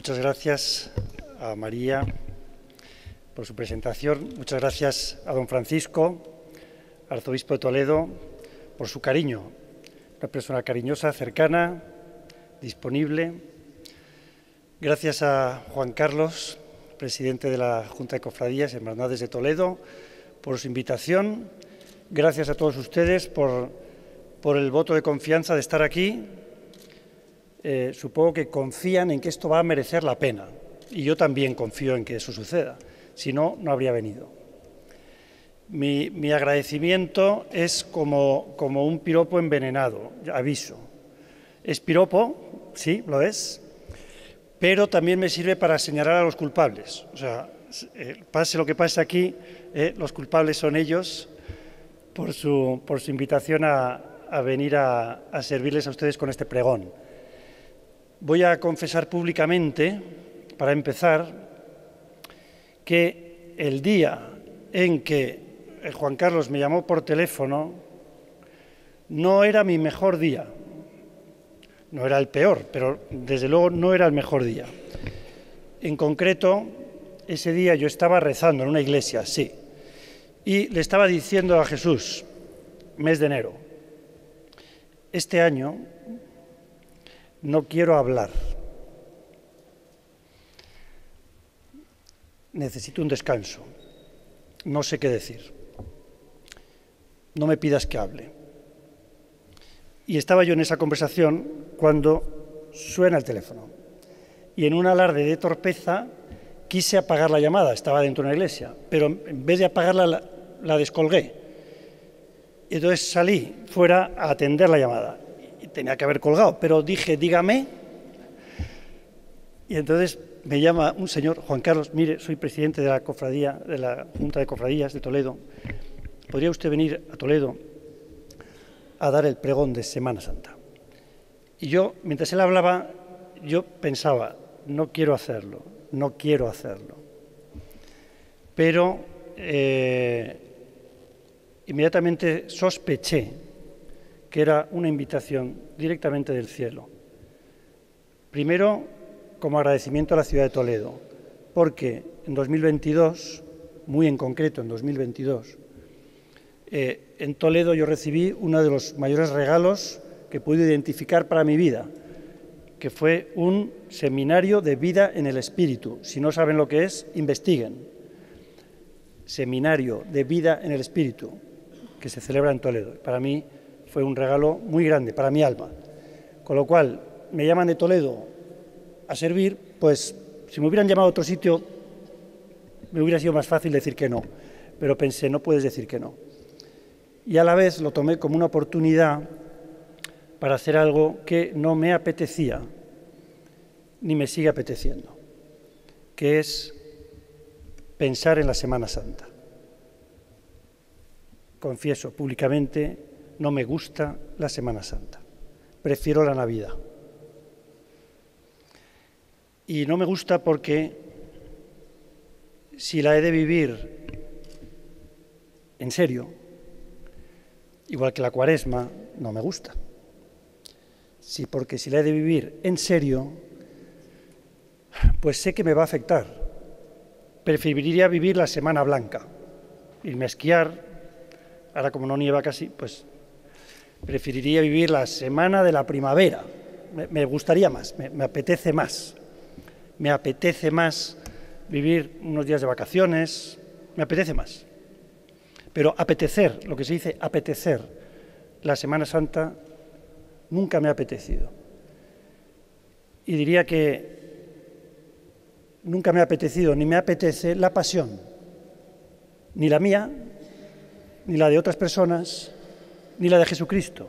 muchas gracias a María por su presentación. Muchas gracias a don Francisco, arzobispo de Toledo, por su cariño. Una persona cariñosa, cercana, disponible. Gracias a Juan Carlos, presidente de la Junta de Cofradías y Hermandades de Toledo, por su invitación. Gracias a todos ustedes por el voto de confianza de estar aquí. Supongo que confían en que esto va a merecer la pena. Y yo también confío en que eso suceda. Si no, no habría venido. Mi agradecimiento es como un piropo envenenado, aviso. Es piropo, sí, lo es, pero también me sirve para señalar a los culpables. O sea, pase lo que pase aquí, los culpables son ellos por su invitación a venir a servirles a ustedes con este pregón. Voy a confesar públicamente, para empezar, que el día en que Juan Carlos me llamó por teléfono no era mi mejor día, no era el peor, pero desde luego no era el mejor día. En concreto, ese día yo estaba rezando en una iglesia, sí, y le estaba diciendo a Jesús, mes de enero, este año no quiero hablar. Necesito un descanso. No sé qué decir. No me pidas que hable. Y estaba yo en esa conversación cuando suena el teléfono. Y en un alarde de torpeza quise apagar la llamada. Estaba dentro de una iglesia. Pero en vez de apagarla, la descolgué. Y entonces salí fuera a atender la llamada. Tenía que haber colgado, pero dije, dígame. Y entonces me llama un señor, Juan Carlos, mire, soy presidente de la cofradía, de la Junta de Cofradías de Toledo. ¿Podría usted venir a Toledo a dar el pregón de Semana Santa? Y yo, mientras él hablaba, yo pensaba, no quiero hacerlo, no quiero hacerlo. Pero inmediatamente sospeché que era una invitación directamente del cielo. Primero, como agradecimiento a la ciudad de Toledo, porque en 2022, muy en concreto en 2022, en Toledo yo recibí uno de los mayores regalos que pude identificar para mi vida, que fue un seminario de vida en el espíritu. Si no saben lo que es, investiguen. Seminario de vida en el espíritu, que se celebra en Toledo. Para mí, fue un regalo muy grande para mi alma. Con lo cual, me llaman de Toledo a servir, pues si me hubieran llamado a otro sitio, me hubiera sido más fácil decir que no. Pero pensé, no puedes decir que no. Y a la vez lo tomé como una oportunidad para hacer algo que no me apetecía, ni me sigue apeteciendo, que es pensar en la Semana Santa. Confieso públicamente, no me gusta la Semana Santa, prefiero la Navidad. Y no me gusta porque si la he de vivir en serio, igual que la Cuaresma, no me gusta. Sí, porque si la he de vivir en serio, pues sé que me va a afectar. Preferiría vivir la Semana Blanca, irme a esquiar, ahora como no nieva casi, pues preferiría vivir la semana de la primavera, me gustaría más, me apetece más. Me apetece más vivir unos días de vacaciones, me apetece más. Pero apetecer, lo que se dice apetecer, la Semana Santa nunca me ha apetecido. Y diría que nunca me ha apetecido ni me apetece la pasión, ni la mía, ni la de otras personas, ni la de Jesucristo.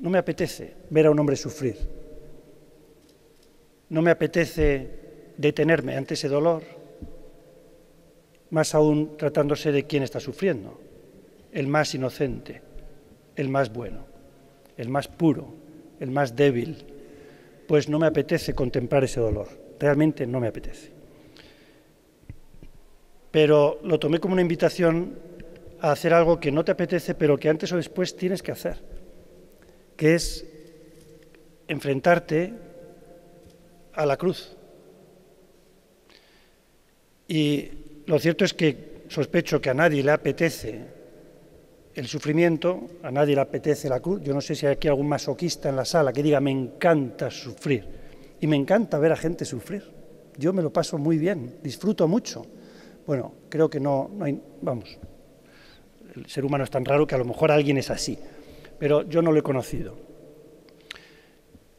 No me apetece ver a un hombre sufrir. No me apetece detenerme ante ese dolor, más aún tratándose de quién está sufriendo. El más inocente, el más bueno, el más puro, el más débil. Pues no me apetece contemplar ese dolor. Realmente no me apetece. Pero lo tomé como una invitación a hacer algo que no te apetece, pero que antes o después tienes que hacer, que es enfrentarte a la cruz. Y lo cierto es que sospecho que a nadie le apetece el sufrimiento, a nadie le apetece la cruz. Yo no sé si hay aquí algún masoquista en la sala que diga, me encanta sufrir. Y me encanta ver a gente sufrir. Yo me lo paso muy bien, disfruto mucho. Bueno, creo que no hay... Vamos, el ser humano es tan raro que a lo mejor alguien es así. Pero yo no lo he conocido.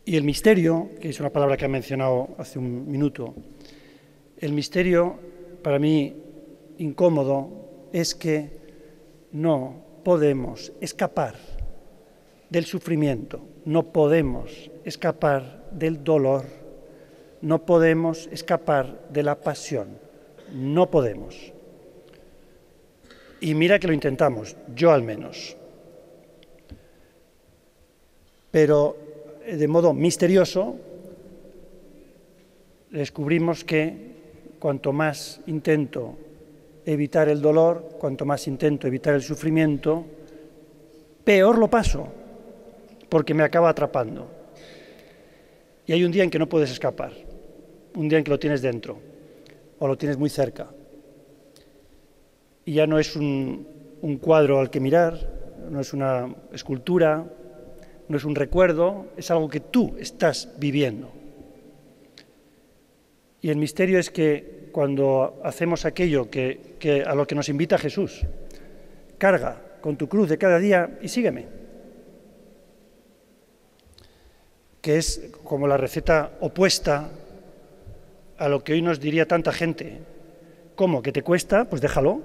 Y el misterio, que es una palabra que ha mencionado hace un minuto, el misterio para mí incómodo es que no podemos escapar del sufrimiento, no podemos escapar del dolor, no podemos escapar de la pasión, no podemos. Y mira que lo intentamos, yo al menos. Pero de modo misterioso descubrimos que cuanto más intento evitar el dolor, cuanto más intento evitar el sufrimiento, peor lo paso, porque me acaba atrapando. Y hay un día en que no puedes escapar, un día en que lo tienes dentro o lo tienes muy cerca. Y ya no es un cuadro al que mirar, no es una escultura, no es un recuerdo, es algo que tú estás viviendo. Y el misterio es que cuando hacemos aquello que a lo que nos invita Jesús, carga con tu cruz de cada día y sígueme, que es como la receta opuesta a lo que hoy nos diría tanta gente. ¿Cómo? ¿Que te cuesta? Pues déjalo.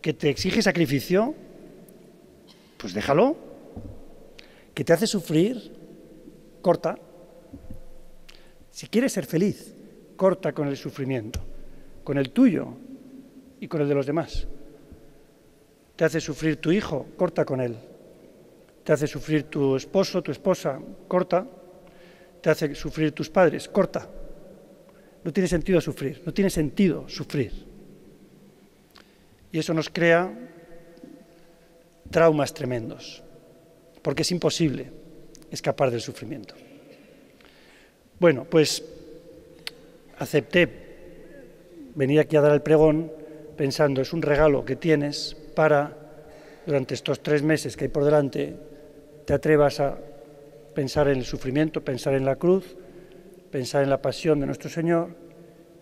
¿Que te exige sacrificio? Pues déjalo. ¿Que te hace sufrir? Corta. Si quieres ser feliz, corta con el sufrimiento, con el tuyo y con el de los demás. Te hace sufrir tu hijo, corta con él. Te hace sufrir tu esposo, tu esposa, corta. Te hace sufrir tus padres, corta. No tiene sentido sufrir, no tiene sentido sufrir. Y eso nos crea traumas tremendos, porque es imposible escapar del sufrimiento. Bueno, pues acepté venir aquí a dar el pregón pensando, es un regalo que tienes para, durante estos 3 meses que hay por delante, te atrevas a pensar en el sufrimiento, pensar en la cruz, pensar en la pasión de nuestro Señor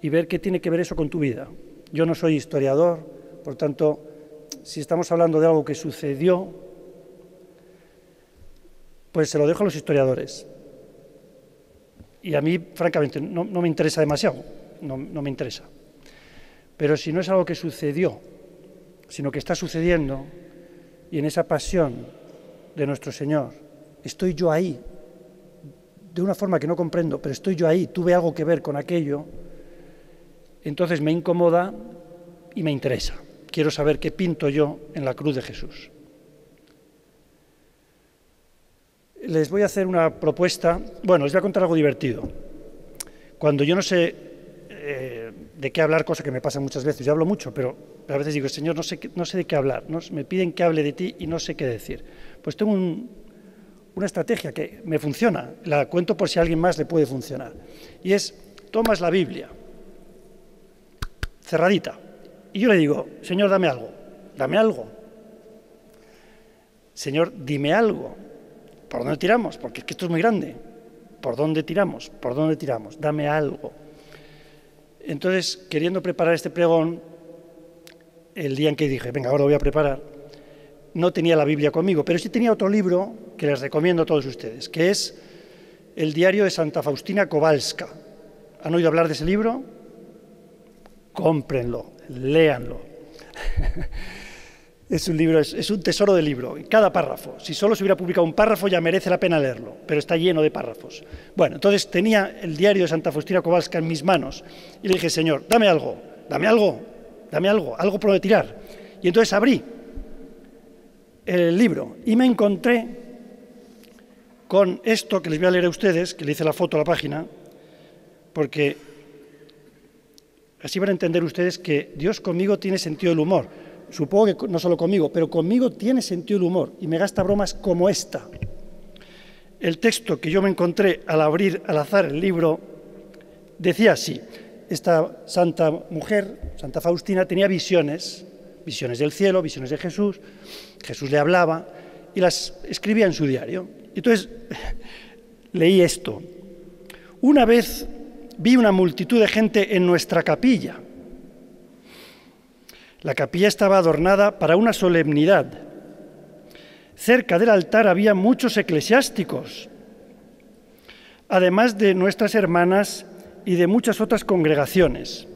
y ver qué tiene que ver eso con tu vida. Yo no soy historiador, por tanto, si estamos hablando de algo que sucedió, pues se lo dejo a los historiadores. Y a mí, francamente, no me interesa demasiado, no me interesa. Pero si no es algo que sucedió, sino que está sucediendo, y en esa pasión de nuestro Señor, estoy yo ahí, de una forma que no comprendo, pero estoy yo ahí, tuve algo que ver con aquello, entonces me incomoda y me interesa. Quiero saber qué pinto yo en la cruz de Jesús. Les voy a hacer una propuesta, bueno, les voy a contar algo divertido. Cuando yo no sé de qué hablar, cosa que me pasa muchas veces, yo hablo mucho, pero a veces digo, Señor, no sé de qué hablar, ¿no? Me piden que hable de ti y no sé qué decir. Pues tengo una estrategia que me funciona, la cuento por si a alguien más le puede funcionar. Y es, tomas la Biblia, cerradita, y yo le digo, Señor, dame algo, dame algo. Señor, dime algo. ¿Por dónde tiramos? Porque es que esto es muy grande. ¿Por dónde tiramos? ¿Por dónde tiramos? Dame algo. Entonces, queriendo preparar este pregón, el día en que dije, venga, ahora lo voy a preparar, no tenía la Biblia conmigo, pero sí tenía otro libro que les recomiendo a todos ustedes, que es el diario de Santa Faustina Kowalska. ¿Han oído hablar de ese libro? Cómprenlo, léanlo. Es un libro, es un tesoro de libro, en cada párrafo. Si solo se hubiera publicado un párrafo ya merece la pena leerlo, pero está lleno de párrafos. Bueno, entonces tenía el diario de Santa Faustina Kowalska en mis manos y le dije, Señor, dame algo, dame algo, dame algo, algo por donde tirar. Y entonces abrí el libro y me encontré con esto que les voy a leer a ustedes, que le hice la foto a la página, porque así van a entender ustedes que Dios conmigo tiene sentido del humor. Supongo que no solo conmigo, pero conmigo tiene sentido el humor y me gasta bromas como esta. El texto que yo me encontré al abrir al azar el libro decía así: esta santa mujer, Santa Faustina, tenía visiones, visiones del cielo, visiones de Jesús, Jesús le hablaba y las escribía en su diario. Entonces leí esto: una vez vi una multitud de gente en nuestra capilla. La capilla estaba adornada para una solemnidad. Cerca del altar había muchos eclesiásticos, además de nuestras hermanas y de muchas otras congregaciones.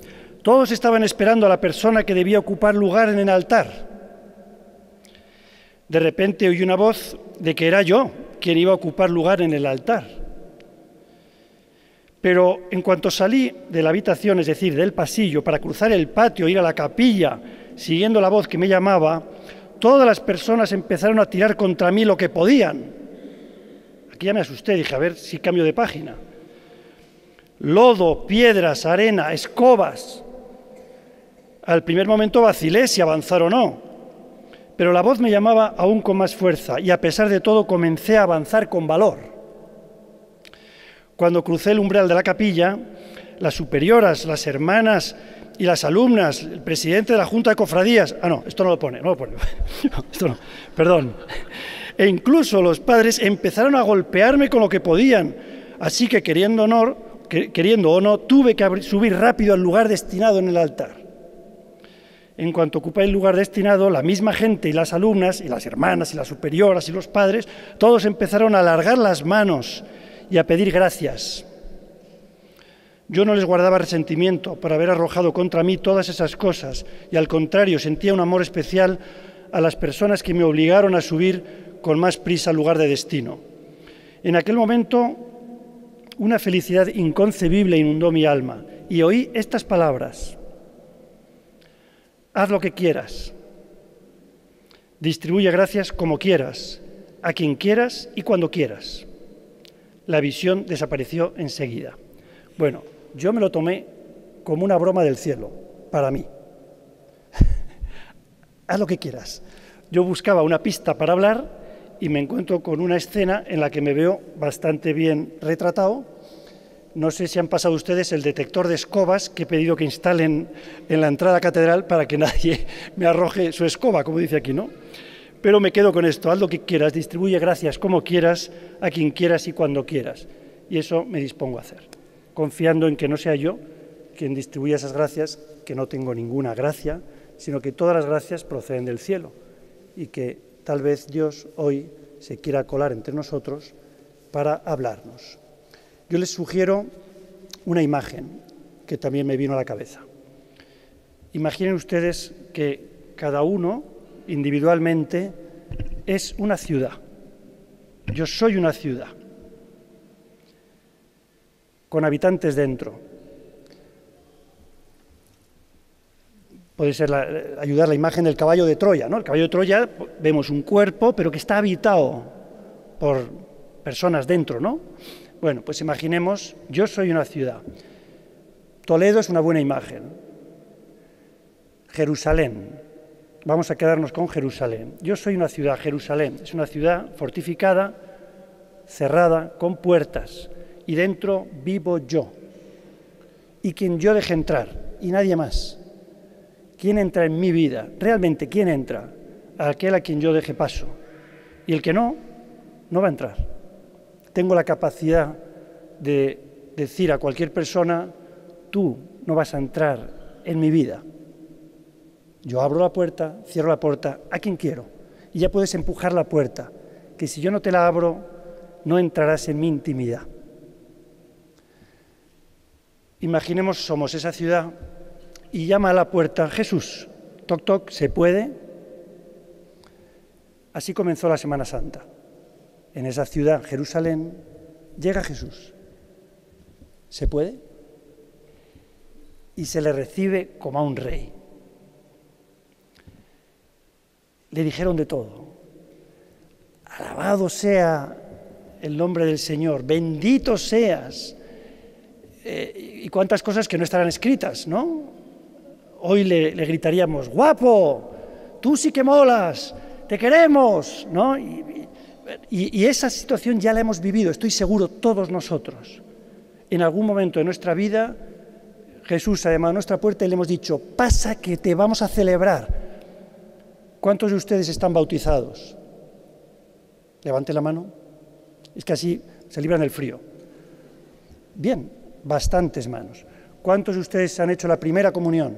Todos estaban esperando a la persona que debía ocupar lugar en el altar. De repente oí una voz de que era yo quien iba a ocupar lugar en el altar. Pero en cuanto salí de la habitación, es decir, del pasillo, para cruzar el patio e ir a la capilla, siguiendo la voz que me llamaba, todas las personas empezaron a tirar contra mí lo que podían. Aquí ya me asusté, dije, a ver si cambio de página. Lodo, piedras, arena, escobas. Al primer momento vacilé si avanzar o no, pero la voz me llamaba aún con más fuerza y a pesar de todo comencé a avanzar con valor. Cuando crucé el umbral de la capilla, las superioras, las hermanas y las alumnas, el presidente de la Junta de Cofradías... Ah, no, esto no lo pone, no lo pone. Esto no, perdón. E incluso los padres empezaron a golpearme con lo que podían. Así que, queriendo o no, tuve que subir rápido al lugar destinado en el altar. En cuanto ocupé el lugar destinado, la misma gente y las alumnas, y las hermanas, y las superioras, y los padres, todos empezaron a alargar las manos y a pedir gracias. Yo no les guardaba resentimiento por haber arrojado contra mí todas esas cosas y al contrario sentía un amor especial a las personas que me obligaron a subir con más prisa al lugar de destino. En aquel momento una felicidad inconcebible inundó mi alma y oí estas palabras: haz lo que quieras, distribuye gracias como quieras, a quien quieras y cuando quieras. La visión desapareció enseguida. Bueno, yo me lo tomé como una broma del cielo, para mí. Haz lo que quieras. Yo buscaba una pista para hablar y me encuentro con una escena en la que me veo bastante bien retratado. No sé si han pasado ustedes el detector de escobas que he pedido que instalen en la entrada catedral para que nadie me arroje su escoba, como dice aquí, ¿no? Pero me quedo con esto: haz lo que quieras, distribuye gracias como quieras, a quien quieras y cuando quieras. Y eso me dispongo a hacer, confiando en que no sea yo quien distribuya esas gracias, que no tengo ninguna gracia, sino que todas las gracias proceden del cielo y que tal vez Dios hoy se quiera colar entre nosotros para hablarnos. Yo les sugiero una imagen que también me vino a la cabeza. Imaginen ustedes que cada uno individualmente es una ciudad. Yo soy una ciudad, con habitantes dentro. Puede ser ayudar la imagen del caballo de Troya, ¿no? El caballo de Troya, vemos un cuerpo, pero que está habitado por personas dentro, ¿no? Bueno, pues imaginemos, yo soy una ciudad. Toledo es una buena imagen. Jerusalén, vamos a quedarnos con Jerusalén. Yo soy una ciudad, Jerusalén, es una ciudad fortificada, cerrada, con puertas. Y dentro vivo yo, y quien yo deje entrar, y nadie más. ¿Quién entra en mi vida? Realmente, ¿quién entra? Aquel a quien yo deje paso. Y el que no, no va a entrar. Tengo la capacidad de decir a cualquier persona, tú no vas a entrar en mi vida. Yo abro la puerta, cierro la puerta a quien quiero, y ya puedes empujar la puerta, que si yo no te la abro, no entrarás en mi intimidad. Imaginemos, somos esa ciudad y llama a la puerta Jesús. Toc, toc, ¿se puede? Así comenzó la Semana Santa. En esa ciudad, Jerusalén, llega Jesús. ¿Se puede? Y se le recibe como a un rey. Le dijeron de todo. Alabado sea el nombre del Señor, bendito seas. Y cuántas cosas que no estarán escritas, ¿no? Hoy le gritaríamos, guapo, tú sí que molas, te queremos, ¿no? Y Y esa situación ya la hemos vivido, estoy seguro, todos nosotros. En algún momento de nuestra vida, Jesús ha llamado a nuestra puerta y le hemos dicho, pasa que te vamos a celebrar. ¿Cuántos de ustedes están bautizados? Levante la mano. Es que así se libran del frío. Bien, bastantes manos. ¿Cuántos de ustedes han hecho la primera comunión?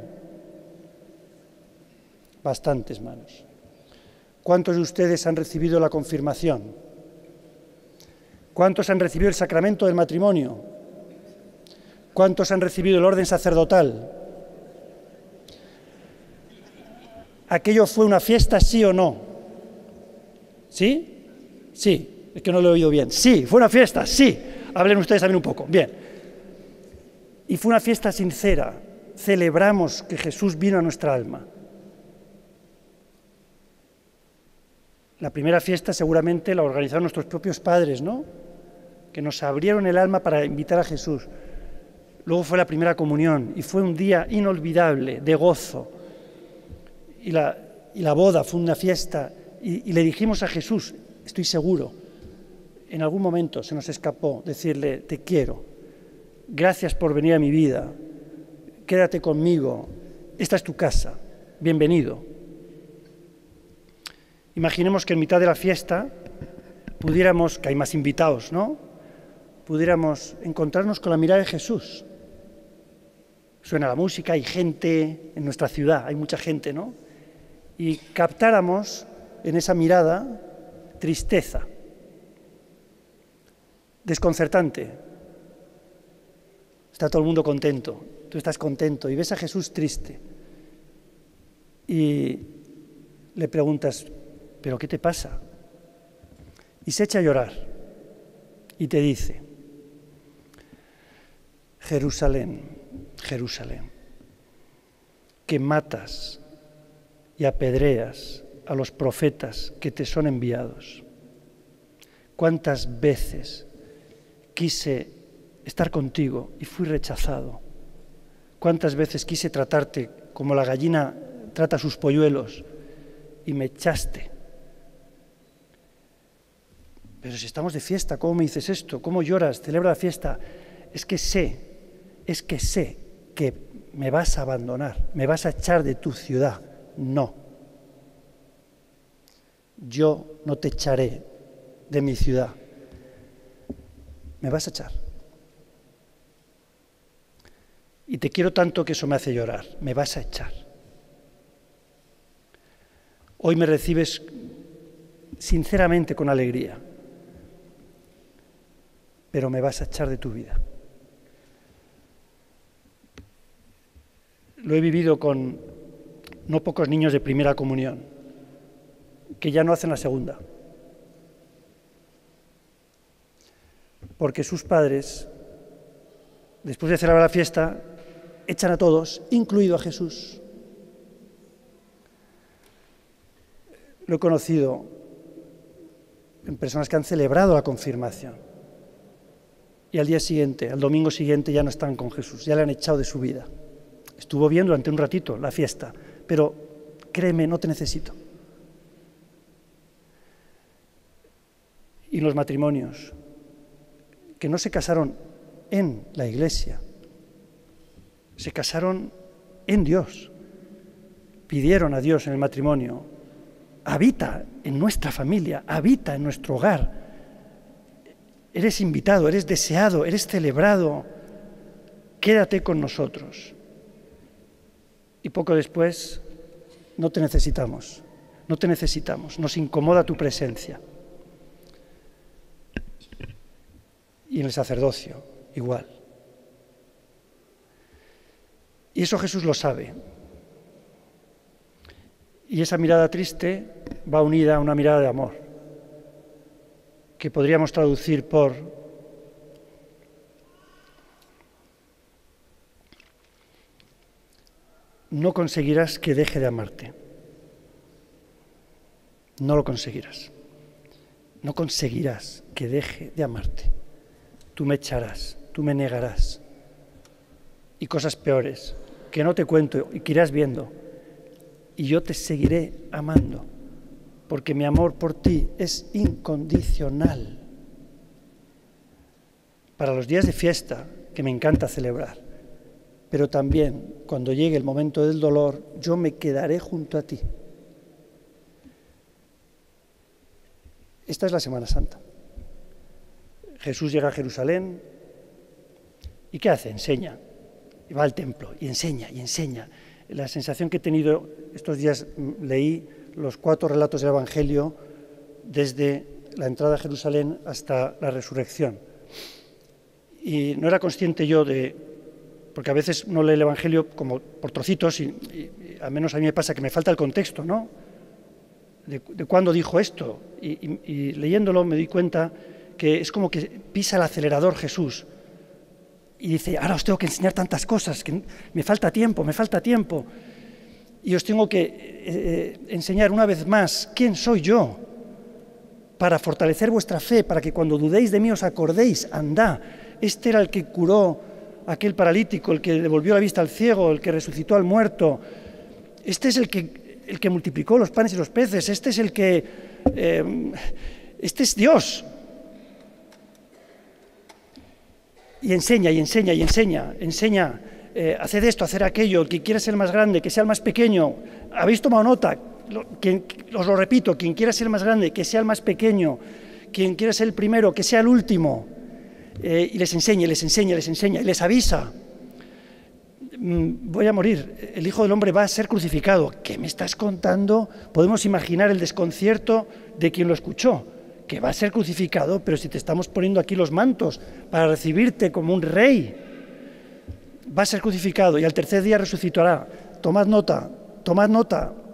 Bastantes manos. ¿Cuántos de ustedes han recibido la confirmación? ¿Cuántos han recibido el sacramento del matrimonio? ¿Cuántos han recibido el orden sacerdotal? ¿Aquello fue una fiesta, sí o no? ¿Sí? Sí, es que no lo he oído bien. Sí, fue una fiesta, sí. Hablen ustedes también un poco, bien. Y fue una fiesta sincera. Celebramos que Jesús vino a nuestra alma. La primera fiesta seguramente la organizaron nuestros propios padres, ¿no? Que nos abrieron el alma para invitar a Jesús. Luego fue la primera comunión y fue un día inolvidable, de gozo. Y la boda fue una fiesta y le dijimos a Jesús, estoy seguro, en algún momento se nos escapó decirle, te quiero, gracias por venir a mi vida, quédate conmigo, esta es tu casa, bienvenido. Imaginemos que en mitad de la fiesta pudiéramos, que hay más invitados, ¿no? Pudiéramos encontrarnos con la mirada de Jesús. Suena la música, hay gente en nuestra ciudad, hay mucha gente, ¿no? Y captáramos en esa mirada tristeza, desconcertante. Está todo el mundo contento, tú estás contento y ves a Jesús triste. Y le preguntas, ¿pero qué te pasa? Y se echa a llorar y te dice, Jerusalén, Jerusalén, que matas y apedreas a los profetas que te son enviados. ¿Cuántas veces quise estar contigo y fui rechazado? ¿Cuántas veces quise tratarte como la gallina trata sus polluelos y me echaste? Pero si estamos de fiesta, ¿cómo me dices esto? ¿Cómo lloras? Celebra la fiesta. Es que sé que me vas a abandonar, me vas a echar de tu ciudad. No. Yo no te echaré de mi ciudad. Me vas a echar. Y te quiero tanto que eso me hace llorar. Me vas a echar. Hoy me recibes sinceramente con alegría. Pero me vas a echar de tu vida. Lo he vivido con no pocos niños de primera comunión, que ya no hacen la segunda, porque sus padres, después de celebrar la fiesta, echan a todos, incluido a Jesús. Lo he conocido en personas que han celebrado la confirmación. Y al día siguiente, al domingo siguiente, ya no están con Jesús, ya le han echado de su vida. Estuvo bien durante un ratito la fiesta, pero créeme, no te necesito. Y los matrimonios que no se casaron en la iglesia, se casaron en Dios, pidieron a Dios en el matrimonio, habita en nuestra familia, habita en nuestro hogar. Eres invitado, eres deseado, eres celebrado, quédate con nosotros. Y poco después, no te necesitamos, nos incomoda tu presencia. Y en el sacerdocio, igual. Y eso Jesús lo sabe. Y esa mirada triste va unida a una mirada de amor, que podríamos traducir por no conseguirás que deje de amarte. No lo conseguirás. No conseguirás que deje de amarte. Tú me echarás, tú me negarás. Y cosas peores, que no te cuento y que irás viendo. Y yo te seguiré amando. porque mi amor por ti es incondicional. Para los días de fiesta, que me encanta celebrar, pero también cuando llegue el momento del dolor, yo me quedaré junto a ti. Esta es la Semana Santa. Jesús llega a Jerusalén y ¿qué hace? Enseña. Y va al templo y enseña, y enseña. La sensación que he tenido estos días, leí los 4 relatos del Evangelio desde la entrada a Jerusalén hasta la resurrección. Y no era consciente yo de... porque a veces uno lee el Evangelio como por trocitos y al menos a mí me pasa que me falta el contexto, ¿no? De cuándo dijo esto. Y leyéndolo me di cuenta que es como que pisa el acelerador Jesús y dice, ahora os tengo que enseñar tantas cosas, que me falta tiempo, me falta tiempo. Y os tengo que enseñar una vez más quién soy yo, para fortalecer vuestra fe, para que cuando dudéis de mí os acordéis, andá. Este era el que curó aquel paralítico, el que devolvió la vista al ciego, el que resucitó al muerto. Este es el que multiplicó los panes y los peces, este es el que... este es Dios. Y enseña, y enseña, y enseña, enseña, haced esto, haced aquello, el que quiera ser el más grande, que sea el más pequeño. ¿Habéis tomado nota? Os lo repito, quien quiera ser el más grande, que sea el más pequeño, quien quiera ser el primero, que sea el último. Y les enseña, les enseña, les enseña, y les avisa. Voy a morir, el Hijo del Hombre va a ser crucificado. ¿Qué me estás contando? Podemos imaginar el desconcierto de quien lo escuchó. Que va a ser crucificado, pero si te estamos poniendo aquí los mantos para recibirte como un rey, va a ser crucificado y al tercer día resucitará. Tomad nota,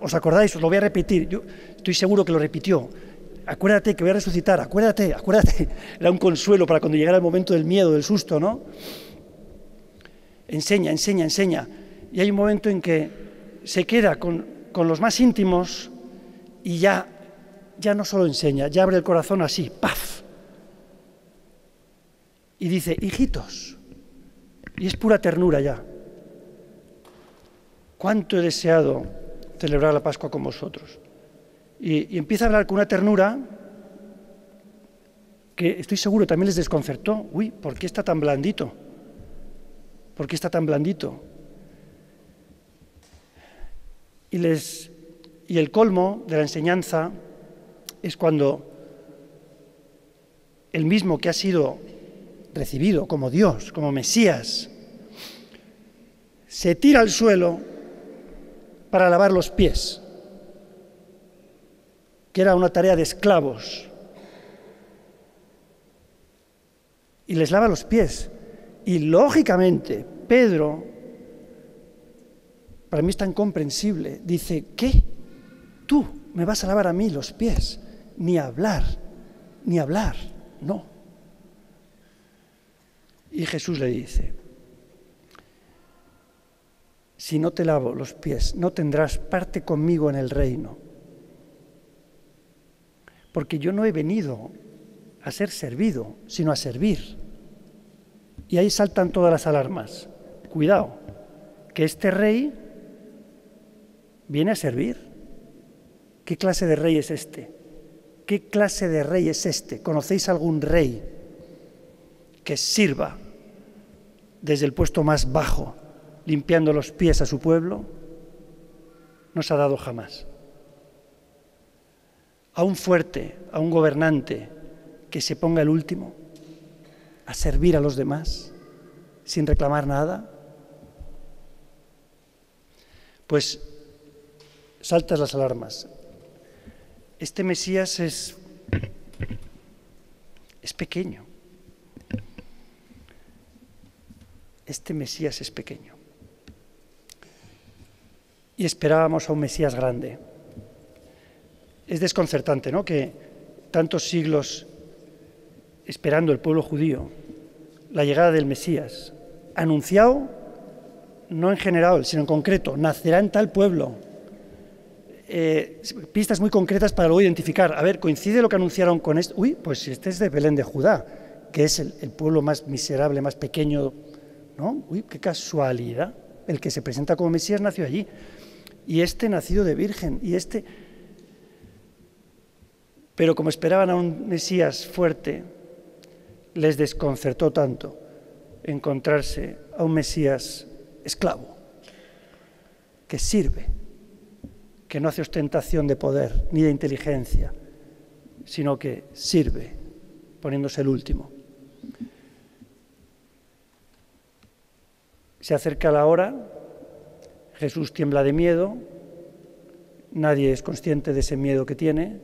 os acordáis, os lo voy a repetir, yo estoy seguro que lo repitió. Acuérdate que voy a resucitar, acuérdate, acuérdate. Era un consuelo para cuando llegara el momento del miedo, del susto, ¿no? Enseña, enseña, enseña. Y hay un momento en que se queda con los más íntimos y ya no solo enseña, ya abre el corazón así, ¡paf! Y dice, hijitos, y es pura ternura ya. ¿Cuánto he deseado celebrar la Pascua con vosotros? Y empieza a hablar con una ternura que estoy seguro también les desconcertó. Uy, ¿por qué está tan blandito? ¿Por qué está tan blandito? Y el colmo de la enseñanza es cuando el mismo que ha sido recibido como Dios, como Mesías, se tira al suelo para lavar los pies, que era una tarea de esclavos, y les lava los pies. Y lógicamente, Pedro, para mí es tan comprensible, dice, ¿qué? ¿Tú me vas a lavar a mí los pies? Ni hablar, no. Y Jesús le dice, si no te lavo los pies, no tendrás parte conmigo en el reino. Porque yo no he venido a ser servido, sino a servir. Y ahí saltan todas las alarmas. Cuidado, que este rey viene a servir. ¿Qué clase de rey es este? ¿Qué clase de rey es este? ¿Conocéis algún rey que sirva desde el puesto más bajo, limpiando los pies a su pueblo? No se ha dado jamás. A un fuerte, a un gobernante que se ponga el último, a servir a los demás, sin reclamar nada. Pues saltas las alarmas. Este Mesías es pequeño. Este Mesías es pequeño. Y esperábamos a un Mesías grande. Es desconcertante, ¿no?, que tantos siglos esperando el pueblo judío la llegada del Mesías, anunciado no en general, sino en concreto, nacerá en tal pueblo. Pistas muy concretas para luego identificar. A ver, ¿coincide lo que anunciaron con esto? Uy, pues este es de Belén de Judá, que es el pueblo más miserable, más pequeño, ¿no? Uy, qué casualidad. El que se presenta como Mesías nació allí. Y este nacido de virgen. Y este... Pero como esperaban a un Mesías fuerte, les desconcertó tanto encontrarse a un Mesías esclavo, que sirve, que no hace ostentación de poder ni de inteligencia, sino que sirve, poniéndose el último. Se acerca la hora, Jesús tiembla de miedo, nadie es consciente de ese miedo que tiene,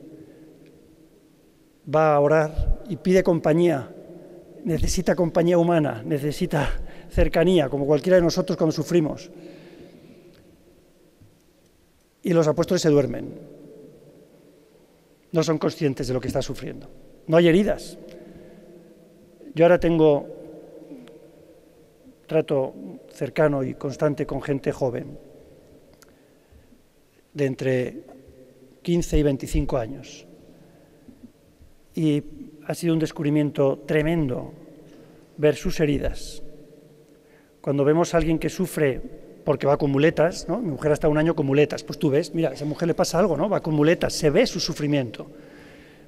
va a orar y pide compañía, necesita compañía humana, necesita cercanía, como cualquiera de nosotros cuando sufrimos. Y los apóstoles se duermen, no son conscientes de lo que está sufriendo, no hay heridas. Yo ahora tengo trato cercano y constante con gente joven, de entre 15 y 25 años. Y ha sido un descubrimiento tremendo ver sus heridas. Cuando vemos a alguien que sufre porque va con muletas, ¿no? Mi mujer hasta un año con muletas, pues tú ves, mira, a esa mujer le pasa algo, ¿no? Va con muletas, se ve su sufrimiento.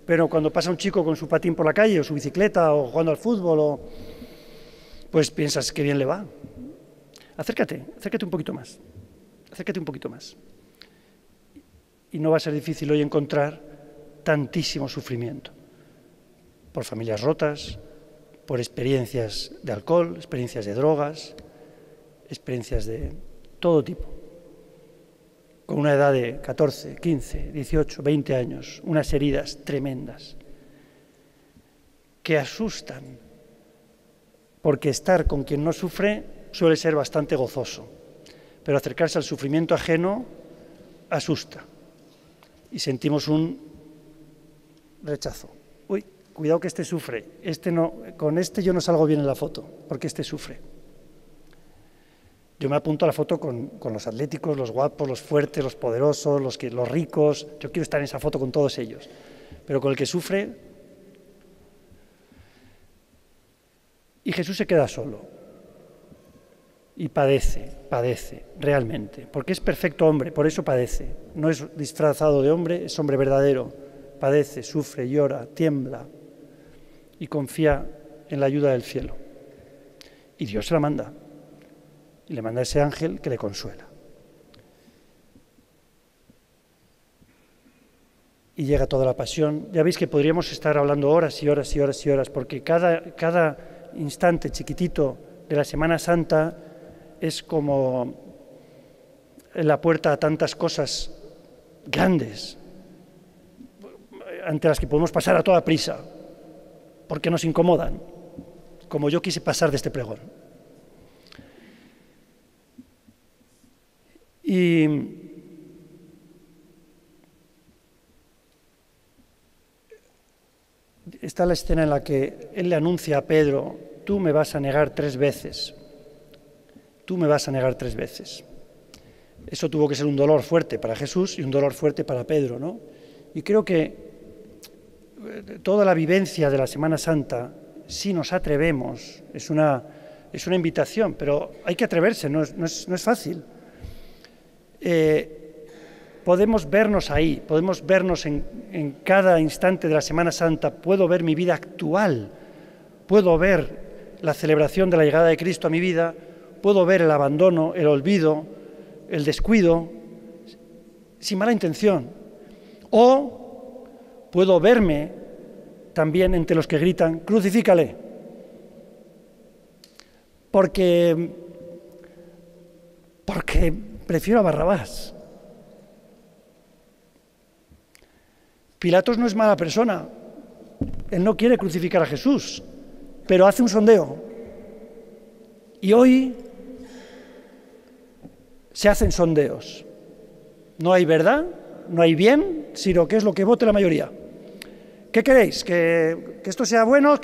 Pero cuando pasa un chico con su patín por la calle, o su bicicleta, o jugando al fútbol, pues piensas que bien le va. Acércate un poquito más, acércate un poquito más. Y no va a ser difícil hoy encontrar tantísimo sufrimiento. Por familias rotas, por experiencias de alcohol, experiencias de drogas, experiencias de todo tipo. Con una edad de 14, 15, 18, 20 años, unas heridas tremendas que asustan, porque estar con quien no sufre suele ser bastante gozoso, pero acercarse al sufrimiento ajeno asusta y sentimos un rechazo. Uy, cuidado que este sufre, este no, con este yo no salgo bien en la foto, porque este sufre. Yo me apunto a la foto con los atléticos, los guapos, los fuertes, los poderosos, los ricos, yo quiero estar en esa foto con todos ellos, pero con el que sufre. Y Jesús se queda solo y padece realmente, porque es perfecto hombre, por eso padece, no es disfrazado de hombre, es hombre verdadero. Padece, sufre, llora, tiembla y confía en la ayuda del cielo. Y Dios se la manda. Y le manda a ese ángel que le consuela. Y llega toda la pasión. Ya veis que podríamos estar hablando horas y horas y horas y horas, porque cada instante chiquitito de la Semana Santa es como la puerta a tantas cosas grandes, ante las que podemos pasar a toda prisa, porque nos incomodan, como yo quise pasar de este pregón. Y está la escena en la que él le anuncia a Pedro, tú me vas a negar 3 veces, tú me vas a negar 3 veces. Eso tuvo que ser un dolor fuerte para Jesús y un dolor fuerte para Pedro, ¿no? Y creo que toda la vivencia de la Semana Santa, si nos atrevemos, es una invitación, pero hay que atreverse, no es fácil. Podemos vernos ahí, podemos vernos en cada instante de la Semana Santa, puedo ver mi vida actual, puedo ver la celebración de la llegada de Cristo a mi vida, puedo ver el abandono, el olvido, el descuido, sin mala intención, o puedo verme también entre los que gritan, ¡crucifícale! Porque prefiero a Barrabás. Pilatos no es mala persona. Él no quiere crucificar a Jesús, pero hace un sondeo. Y hoy se hacen sondeos. No hay verdad, no hay bien, sino que es lo que vote la mayoría. ¿Qué queréis? ¿Que esto sea bueno?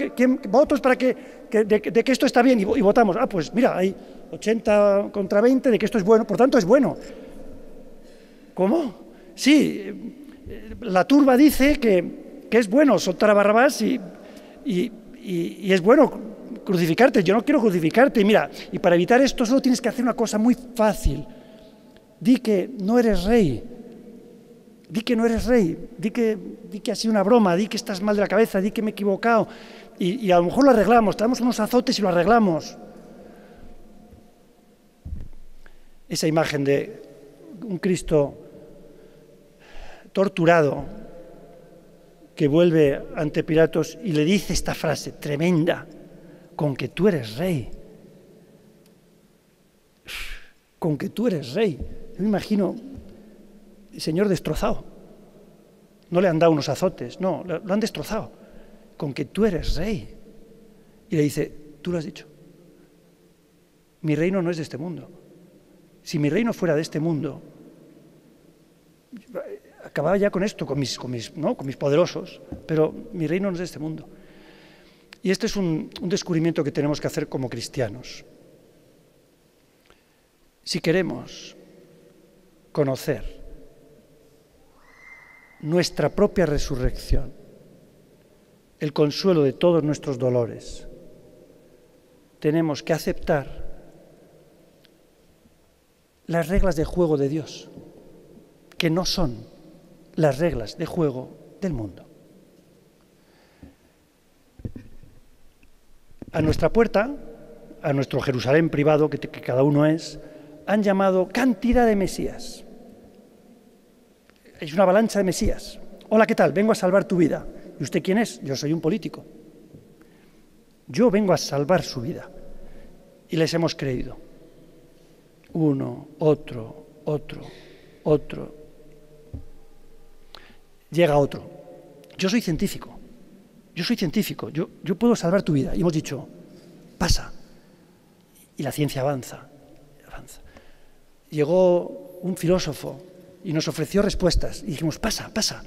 ¿Votos para de que esto está bien? Y votamos. Ah, pues mira, hay 80 contra 20 de que esto es bueno, por tanto es bueno. ¿Cómo? Sí, la turba dice que es bueno soltar a Barrabás y es bueno crucificarte. Yo no quiero crucificarte. Mira, y para evitar esto solo tienes que hacer una cosa muy fácil. Di que no eres rey. Di que no eres rey, di que ha sido una broma, di que estás mal de la cabeza, di que me he equivocado. Y a lo mejor lo arreglamos, te damos unos azotes y lo arreglamos. Esa imagen de un Cristo torturado que vuelve ante Pilatos y le dice esta frase tremenda, con que tú eres rey. Con que tú eres rey. Yo me imagino el Señor destrozado. No le han dado unos azotes, no, lo han destrozado. Con que tú eres rey. Y le dice, tú lo has dicho. Mi reino no es de este mundo. Si mi reino fuera de este mundo, acababa ya con esto, con mis poderosos, pero mi reino no es de este mundo. Y este es un descubrimiento que tenemos que hacer como cristianos. Si queremos conocer nuestra propia resurrección, el consuelo de todos nuestros dolores, tenemos que aceptar las reglas de juego de Dios, que no son las reglas de juego del mundo. A nuestra puerta, a nuestro Jerusalén privado, que cada uno es, han llamado cantidad de mesías. Es una avalancha de mesías. Hola, ¿qué tal? Vengo a salvar tu vida. ¿Y usted quién es? Yo soy un político. Yo vengo a salvar su vida. Y les hemos creído. Uno, otro, otro, otro. Llega otro. Yo soy científico. Yo soy científico. Yo puedo salvar tu vida. Y hemos dicho, pasa. Y la ciencia avanza, avanza. Llegó un filósofo y nos ofreció respuestas. Y dijimos, pasa, pasa.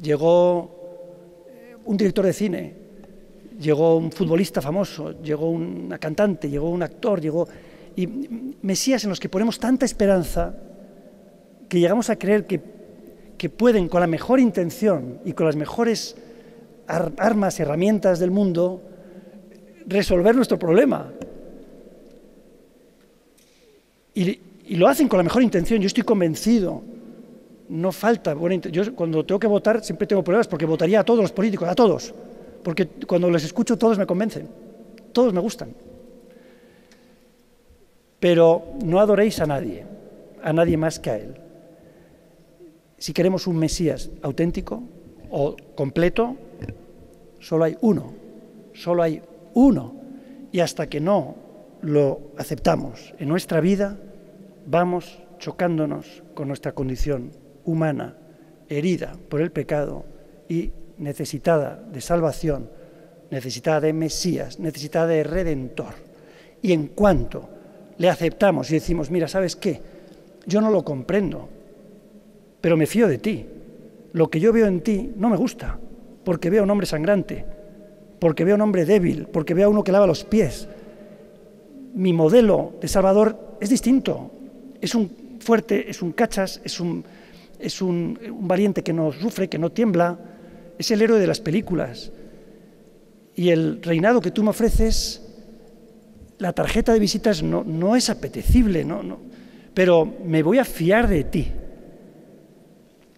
Llegó un director de cine. Llegó un futbolista famoso. Llegó una cantante. Llegó un actor. Llegó... Y mesías en los que ponemos tanta esperanza que llegamos a creer que pueden, con la mejor intención y con las mejores armas, herramientas del mundo, resolver nuestro problema. Y lo hacen con la mejor intención, yo estoy convencido. No falta buena intención. Yo cuando tengo que votar siempre tengo problemas porque votaría a todos los políticos, a todos. Porque cuando los escucho todos me convencen, todos me gustan. Pero no adoréis a nadie más que a Él. Si queremos un Mesías auténtico o completo, solo hay uno, solo hay uno. Y hasta que no lo aceptamos en nuestra vida, vamos chocándonos con nuestra condición humana, herida por el pecado y necesitada de salvación, necesitada de Mesías, necesitada de Redentor. Y en cuanto le aceptamos y decimos, mira, ¿sabes qué? Yo no lo comprendo, pero me fío de ti. Lo que yo veo en ti no me gusta, porque veo a un hombre sangrante, porque veo a un hombre débil, porque veo a uno que lava los pies. Mi modelo de Salvador es distinto. Es un fuerte, es un cachas, es un valiente que no sufre, que no tiembla. Es el héroe de las películas. Y el reinado que tú me ofreces... La tarjeta de visitas no es apetecible, no, pero me voy a fiar de ti.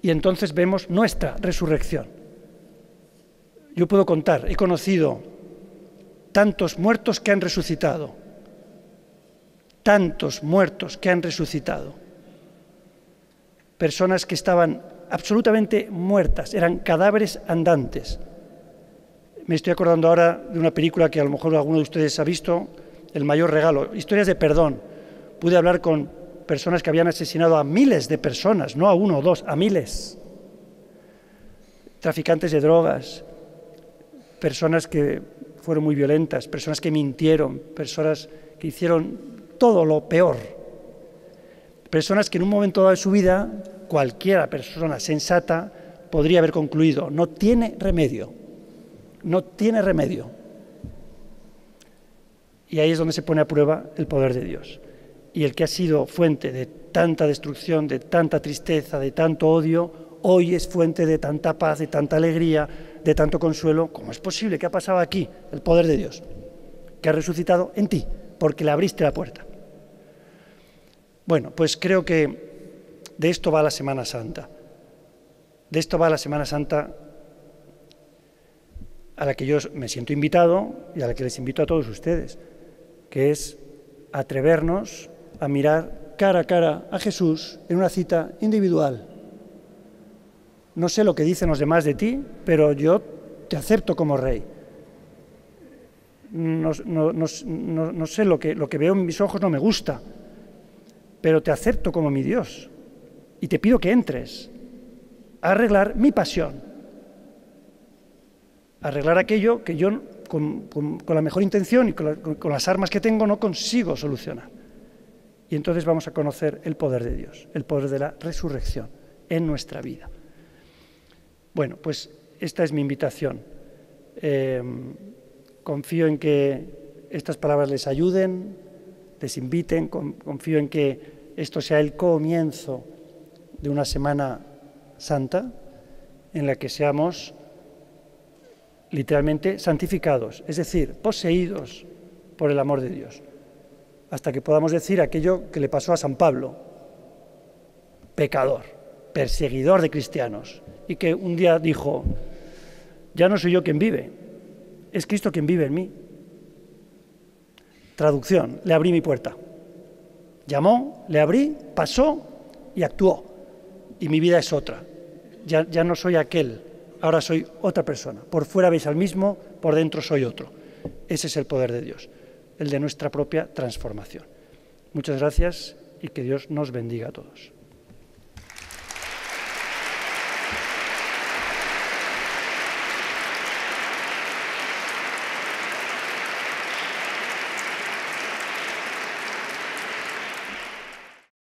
Y entonces vemos nuestra resurrección. Yo puedo contar, he conocido tantos muertos que han resucitado. Tantos muertos que han resucitado. Personas que estaban absolutamente muertas, eran cadáveres andantes. Me estoy acordando ahora de una película que a lo mejor alguno de ustedes ha visto... El mayor regalo, historias de perdón. Pude hablar con personas que habían asesinado a miles de personas, no a uno o dos, a miles. Traficantes de drogas, personas que fueron muy violentas, personas que mintieron, personas que hicieron todo lo peor. Personas que en un momento dado de su vida, cualquiera persona sensata podría haber concluido, no tiene remedio, no tiene remedio. Y ahí es donde se pone a prueba el poder de Dios. Y el que ha sido fuente de tanta destrucción, de tanta tristeza, de tanto odio, hoy es fuente de tanta paz, de tanta alegría, de tanto consuelo. ¿Cómo es posible que ha pasado aquí el poder de Dios? Que ha resucitado en ti, porque le abriste la puerta. Bueno, pues creo que De esto va la Semana Santa. De esto va la Semana Santa a la que yo me siento invitado y a la que les invito a todos ustedes, que es atrevernos a mirar cara a cara a Jesús en una cita individual. No sé lo que dicen los demás de ti, pero yo te acepto como rey. No sé, lo que veo en mis ojos no me gusta, pero te acepto como mi Dios y te pido que entres a arreglar mi pasión, a arreglar aquello que yo con la mejor intención y con las armas que tengo no consigo solucionar. Y entonces vamos a conocer el poder de Dios, el poder de la resurrección en nuestra vida. Bueno, pues esta es mi invitación. Confío en que estas palabras les ayuden, les inviten, confío en que esto sea el comienzo de una Semana Santa en la que seamos literalmente santificados, es decir, poseídos por el amor de Dios, hasta que podamos decir aquello que le pasó a San Pablo, pecador, perseguidor de cristianos, y que un día dijo, ya no soy yo quien vive, es Cristo quien vive en mí. Traducción, le abrí mi puerta. Llamó, le abrí, pasó y actuó. Y mi vida es otra. Ya no soy aquel, ahora soy otra persona. Por fuera veis al mismo, por dentro soy otro. Ese es el poder de Dios, el de nuestra propia transformación. Muchas gracias y que Dios nos bendiga a todos.